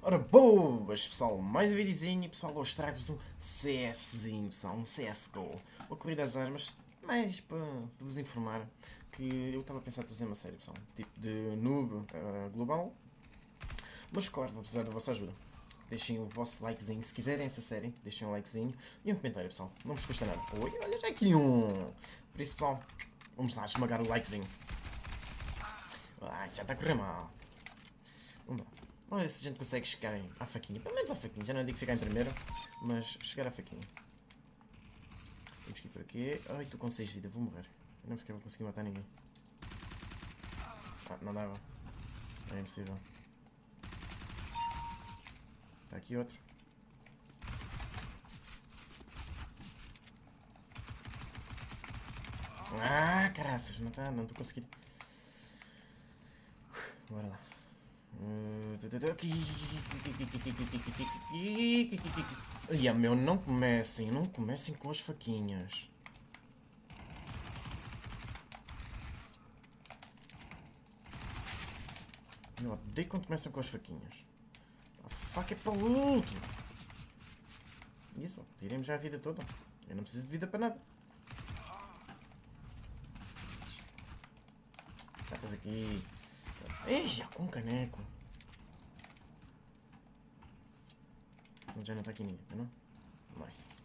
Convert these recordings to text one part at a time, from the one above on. Ora boas, pessoal, mais um videozinho, pessoal, hoje trago-vos um CSzinho, pessoal, um CSGO. Vou correr das armas, mas para vos informar que eu estava a pensar em fazer uma série, pessoal, tipo de noob global. Mas claro, vou precisar da vossa ajuda. Deixem o vosso likezinho, se quiserem essa série, deixem um likezinho e um comentário, pessoal, não vos custa nada. Oi, olha, já aqui um! Por isso, pessoal, vamos lá esmagar o likezinho. Ah, já está a correr mal. Vamos lá. Olha se a gente consegue chegar à faquinha. Pelo menos à faquinha. Já não digo ficar em primeiro, mas chegar à faquinha. Temos que ir por aqui. Ai, estou com 6 vidas. Vou morrer. Eu não sequer vou conseguir matar ninguém. Ah, não dava. É impossível. Está aqui outro. Ah, caraças. Não está. Não estou conseguindo. Bora lá. E a meu, não comecem com as faquinhas. Eu odeio quando começam com as faquinhas. A faca é para o último. Isso, tiremos já a vida toda. Eu não preciso de vida para nada. Já estás aqui. Ei, com caneco. Já não está aqui ninguém, não? Nice.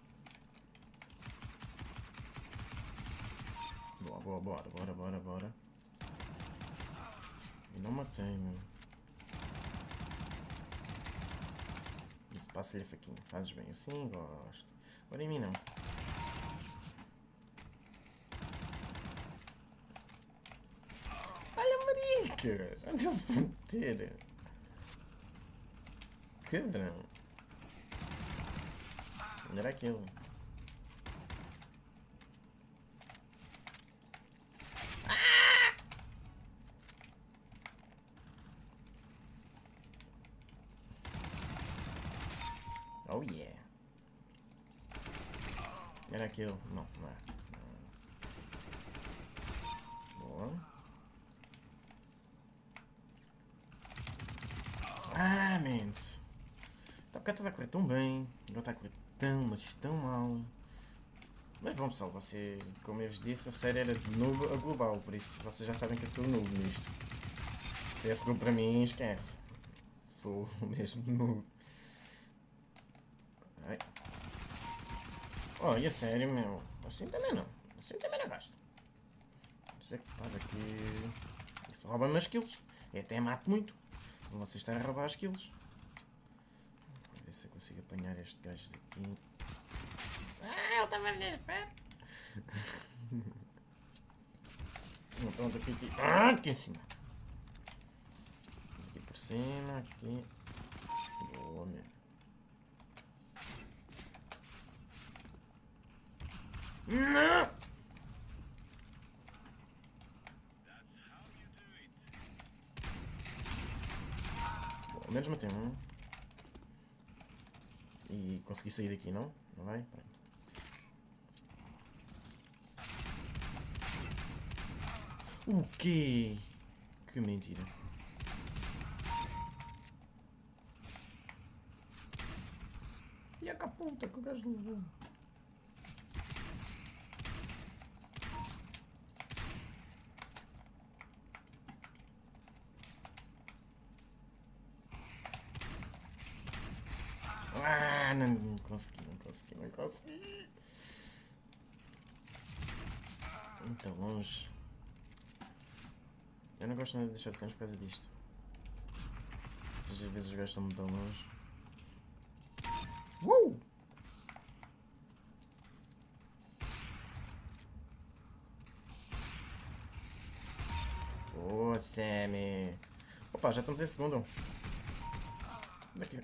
Boa, boa, bora. Eu não matei, meu. Isso, passa-lhe a faquinha. Fazes bem assim, gosto. Agora em mim, não. Olha, maricas! Onde eles vão meter? Cabrão. Era aquilo. Ah! Oh yeah. Era aquilo. Não, não é. Boa. Ah, mente. Tá porque estava a correr tão bem. Agora está a correr. Mas estão mal. Mas bom, pessoal, vocês, como eu vos disse, a série era de novo a global, por isso vocês já sabem que eu sou novo nisto. CSGO para mim, esquece. Sou o mesmo novo. Olha, sério, meu. Assim também não gosto. Não sei o que faz aqui. Isso rouba meus kills. Eu até mato muito. Não vocês estarem a roubar os kills. Se eu consigo apanhar este gajo daqui. Ah, ele estava a me esperar. Pronto, aqui. Ah, aqui em cima. Aqui por cima, aqui. Boa, meu. Não! Pelo menos matei um. E consegui sair daqui, não? Não vai? Pronto. O quê? Que mentira. E a caputa que o gajo levou. Ah, não consegui. Muito longe. Eu não gosto nada de deixar de canto por causa disto. Às vezes os gajos estão muito longe. Oh, Sammy. Opa, já estamos em segundo.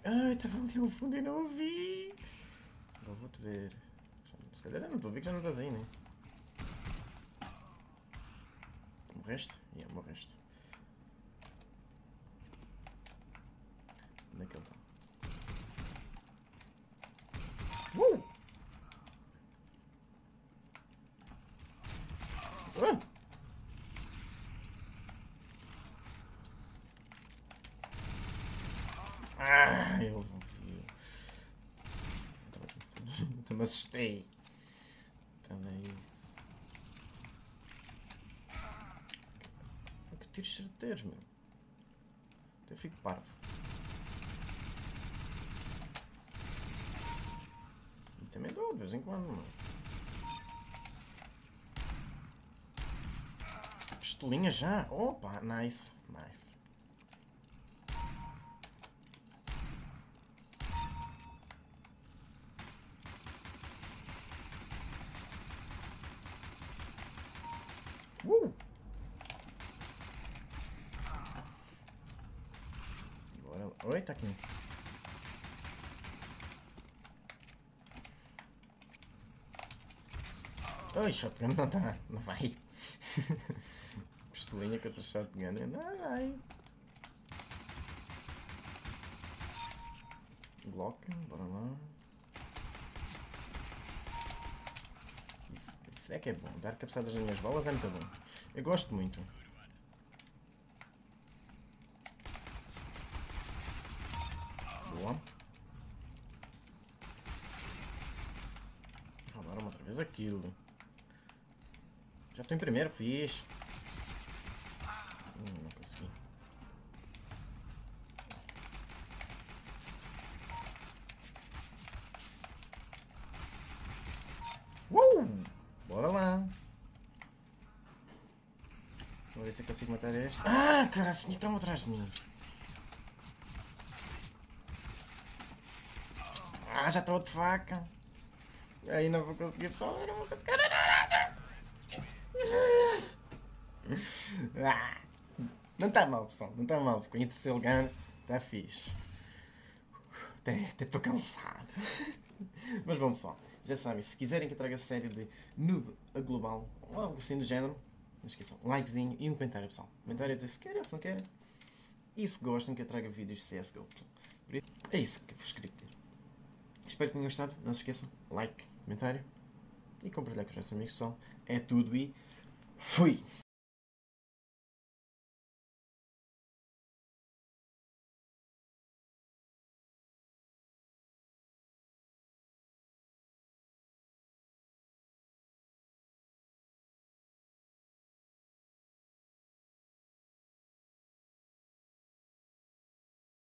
Ai, estava ali ao fundo e não vi. Agora vou-te ver. Se calhar eu não estou a ver que já não estás aí, né? Morreste? Yeah, morreste. Onde é que ele está? Ah! Ah! Eu não me assustei. Também isso. É que tiro certeiros, meu. Eu fico parvo. E também dou de vez em quando, mano. Pistolinha já? Opa, nice, nice. Oi, tá aqui. Oi, shotgun não dá, não vai. Pistolinha contra shotgun, não vai. Glock, bora lá. Isso é que é bom, dar cabeçadas nas minhas balas é muito bom. Eu gosto muito. Roubaram outra vez aquilo. Já estou em primeiro, fixe. Não consegui. Bora lá. Vou ver se eu consigo matar este. Ah, cara, assim estão atrás de mim. Ah, já estou de faca. Aí não vou conseguir pessoal, não vou conseguir. Ah, não está mal, pessoal, não está mal. Fiquei em terceiro lugar, está fixe. Até estou cansado. Mas bom, pessoal, já sabem, se quiserem que eu traga a série de Noob a Global ou algo assim do género, não esqueçam, um likezinho e um comentário, pessoal. Comentário a dizer se querem ou se não querem. E se gostam que eu traga vídeos de CSGO. É isso que eu vos queria pedir. Espero que tenham gostado. Não se esqueçam, like, comentário e compartilhar com os nossos amigos, pessoal. É tudo e fui!